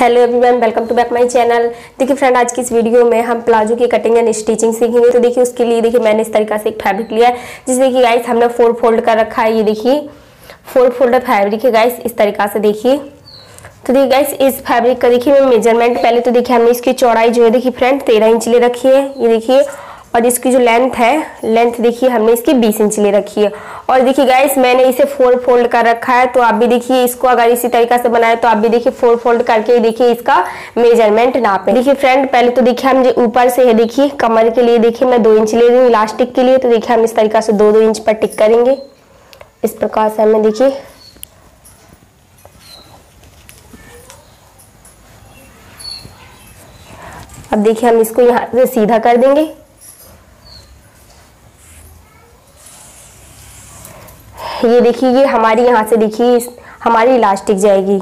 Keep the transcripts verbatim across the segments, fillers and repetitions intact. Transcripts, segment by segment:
Hello everyone, welcome to back my channel. देखिए friend, आज की इस वीडियो में हम प्लाजो की कटिंग एंड स्टिचिंग सीखेंगे। तो देखिए उसके लिए देखिए मैंने इस तरीका से एक फैब्रिक लिया है, जिसमें कि गाइस हमने फोर फोल्ड कर रखा है। ये देखिए फोर फोल्डर फैब्रिक है गाइस, इस तरीका से देखिए। तो देखिए गाइस इस फैब्रिक का देखिए मेजरमेंट, पहले तो देखिए हमने इसकी चौड़ाई जो है देखिए फ्रेंड तेरह इंच ले रखी है, ये देखिए। और इसकी जो लेंथ है, लेंथ देखिए हमने इसकी बीस इंच ले रखी है। और देखिए गाइस मैंने इसे फोर फोल्ड कर रखा है, तो आप भी देखिए इसको अगर इसी तरीका से बनाए तो आप भी देखिए फोर फोल्ड करके देखिए इसका मेजरमेंट नापें। देखिए फ्रेंड, पहले तो देखिए हम ऊपर से है देखिए कमर के लिए देखिए मैं दो इंच ले रही हूँ इलास्टिक के लिए। तो देखिए हम इस तरीका से दो दो इंच पर टिक करेंगे, इस प्रकार से हमें देखिए। अब देखिए हम इसको यहाँ से सीधा कर देंगे। ये देखिए ये हमारी यहाँ से देखिए हमारी इलास्टिक जाएगी।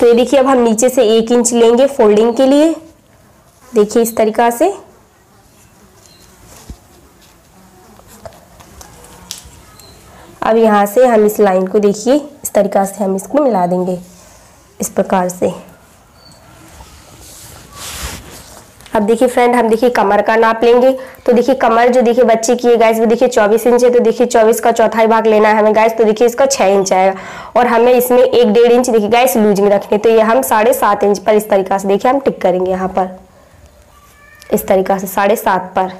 तो ये देखिए अब हम नीचे से एक इंच लेंगे फोल्डिंग के लिए, देखिए इस तरीका से। अब यहाँ से हम इस लाइन को देखिए इस तरीका से हम इसको मिला देंगे, इस प्रकार से। अब देखिए फ्रेंड हम देखिए कमर का नाप लेंगे। तो देखिए कमर जो देखिए बच्चे की है गाइस वो देखिए चौबीस इंच है, तो देखिए चौबीस का चौथाई भाग लेना है हमें गाइस। तो देखिए इसका छः इंच आएगा और हमें इसमें एक डेढ़ इंच देखिए गाइस लूज में रखने। तो ये हम साढ़े सात इंच पर इस तरीका से देखिए हम टिक करेंगे यहाँ पर, इस तरीका से साढ़े सात पर।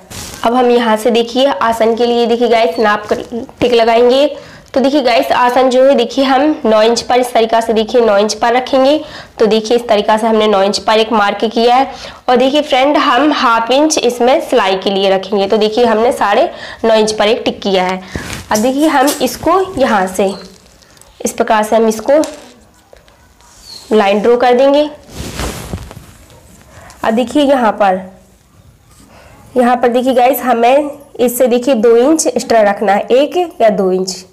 अब हम यहाँ से देखिए आसन के लिए देखिए गाइस नाप टिक लगाएंगे। तो देखिए गाइस आसन जो है देखिए हम नौ इंच पर इस तरीका से देखिए नौ इंच पर रखेंगे। तो देखिए इस तरीका से हमने नौ इंच पर एक मार्क किया है। और देखिए फ्रेंड हम हाफ इंच इसमें सिलाई के लिए रखेंगे। तो देखिए हमने साढ़े नौ इंच पर एक टिक किया है। अब देखिए हम इसको यहाँ से इस प्रकार से हम इसको लाइन ड्रॉ कर देंगे। अब देखिए यहाँ पर यहाँ पर देखिए गाइस हमें इससे देखिए दो इंच एक्स्ट्रा रखना है, एक या दो इंच।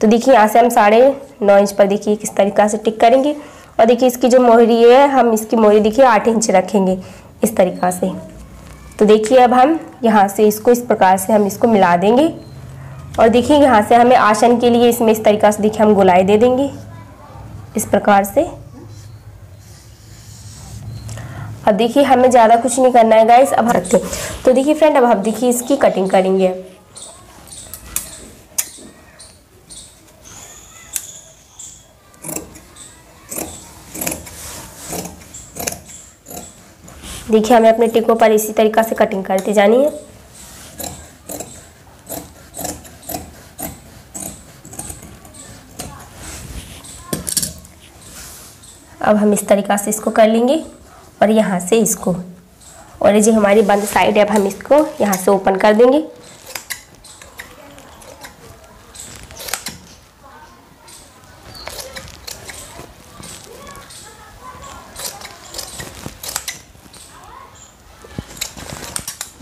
तो देखिए यहाँ से हम साढ़े नौ इंच पर देखिए किस तरीका से टिक करेंगे। और देखिए इसकी जो मोहरी है हम इसकी मोहरी देखिए आठ इंच रखेंगे, इस तरीका से। तो देखिए अब हम यहाँ से इसको इस प्रकार से हम इसको मिला देंगे। और देखिए यहाँ से हमें आसन के लिए इसमें इस तरीका से देखिए हम गोलाई दे देंगे, इस प्रकार से। अब देखिए हमें ज़्यादा कुछ नहीं करना है गाइस। अब रखते तो देखिए फ्रेंड अब हम देखिए इसकी कटिंग करेंगे। देखिए हमें अपने टिकों पर इसी तरीका से कटिंग करती जानी है। अब हम इस तरीका से इसको कर लेंगे और यहाँ से इसको, और ये जो हमारी बंद साइड है अब हम इसको यहाँ से ओपन कर देंगे।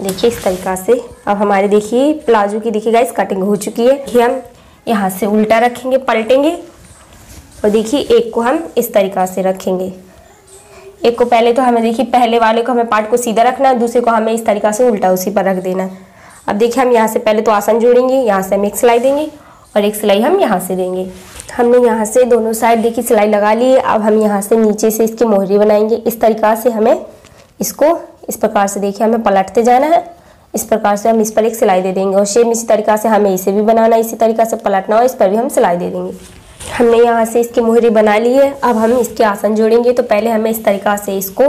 देखिए इस तरीका से अब हमारे देखिए प्लाजो की देखिए गाइस कटिंग हो चुकी है। ये हम यहाँ से उल्टा रखेंगे, पलटेंगे। और देखिए एक को हम इस तरीका से रखेंगे, एक को पहले तो हमें देखिए पहले वाले को हमें पार्ट को सीधा रखना है, दूसरे को हमें इस तरीका से उल्टा उसी पर रख देना है। अब देखिए हम यहाँ से पहले तो आसन जोड़ेंगे, यहाँ से हम एक सिलाई देंगे और एक सिलाई हम यहाँ से देंगे। हमने यहाँ से दोनों साइड देखिए सिलाई लगा ली है। अब हम यहाँ से नीचे से इसकी मोहरी बनाएंगे, इस तरीका से हमें इसको इस प्रकार से देखिए हमें पलटते जाना है। इस प्रकार से हम इस पर एक सिलाई दे देंगे और शेप इसी तरीका से हमें इसे भी बनाना है, इसी तरीका से पलटना और इस पर भी हम सिलाई दे देंगे। हमने यहाँ से इसकी मोहरी बना ली है। अब हम इसके आसन जोड़ेंगे। तो पहले हमें इस तरीका से इसको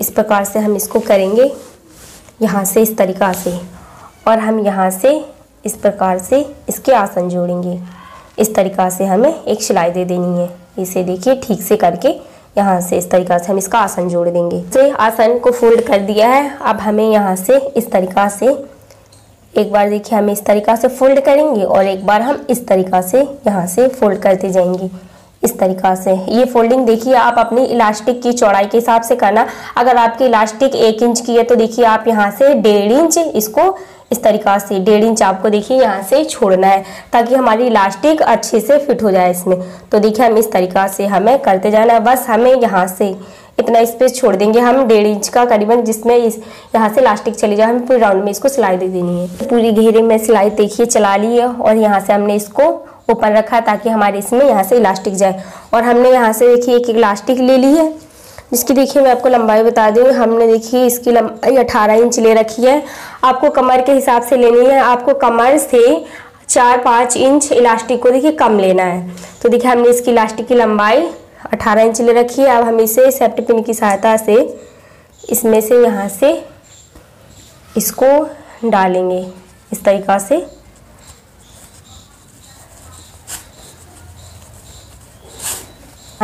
इस प्रकार से हम इसको करेंगे यहाँ से इस तरीका से, और हम यहाँ से इस प्रकार से इसके आसन जोड़ेंगे। इस तरीका से हमें एक सिलाई दे देनी है, इसे देखिए ठीक से करके यहाँ से इस तरीका से हम इसका आसन जोड़ देंगे। तो आसन को फोल्ड कर दिया है। अब हमें यहाँ से इस तरीका से एक बार देखिए हम इस तरीका से फोल्ड करेंगे और एक बार हम इस तरीका से यहाँ से फोल्ड करते जाएंगे, इस तरीका से। ये फोल्डिंग देखिए आप अपनी इलास्टिक की चौड़ाई के हिसाब से करना। अगर आपकी इलास्टिक एक इंच की है तो देखिए आप यहाँ से डेढ़ इंच इसको इस तरीका से डेढ़ इंच आपको देखिए यहाँ से छोड़ना है, ताकि हमारी इलास्टिक अच्छे से फिट हो जाए इसमें। तो देखिए हम इस तरीका से हमें करते जाना है, बस हमें यहाँ से इतना स्पेस छोड़ देंगे हम डेढ़ इंच का करीबन, जिसमें इस यहाँ से इलास्टिक चली जाए। हमें पूरे राउंड में इसको सिलाई दे देनी है। पूरी घेरे में सिलाई देखिए चला ली है और यहाँ से हमने इसको ओपन रखा ताकि हमारे इसमें यहाँ से इलास्टिक जाए। और हमने यहाँ से देखिए एक इलास्टिक ले ली है जिसकी देखिए मैं आपको लंबाई बता दूँ, हमने देखिए इसकी लंबाई अठारह इंच ले रखी है। आपको कमर के हिसाब से लेनी है, आपको कमर से चार पाँच इंच इलास्टिक को देखिए कम लेना है। तो देखिए हमने इसकी इलास्टिक की लंबाई अठारह इंच ले रखी है। अब हम इसे सेफ्टी पिन की सहायता से इसमें से यहाँ से इसको डालेंगे इस तरीक़ा से। यहाँ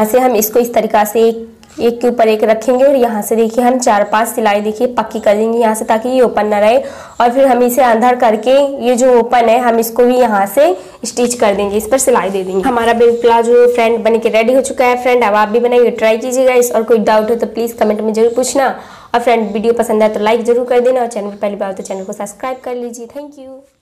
से हम इसको इस तरीक़ा से एक एक के ऊपर एक रखेंगे और यहाँ से देखिए हम चार पांच सिलाई देखिए पक्की कर देंगे यहाँ से, ताकि ये ओपन ना रहे। और फिर हम इसे अंदर करके ये जो ओपन है हम इसको भी यहाँ से स्टिच कर देंगे, इस पर सिलाई दे देंगे। हमारा बेबी प्लाजो फ्रेंड बन के रेडी हो चुका है। फ्रेंड अब आप भी बनाइए, ट्राई कीजिएगा इस, और कोई डाउट हो तो प्लीज़ कमेंट में जरूर पूछना। और फ्रेंड वीडियो पसंद आए तो लाइक जरूर कर देना, और चैनल पर पहली बार तो चैनल को सब्सक्राइब कर लीजिए। Thank you.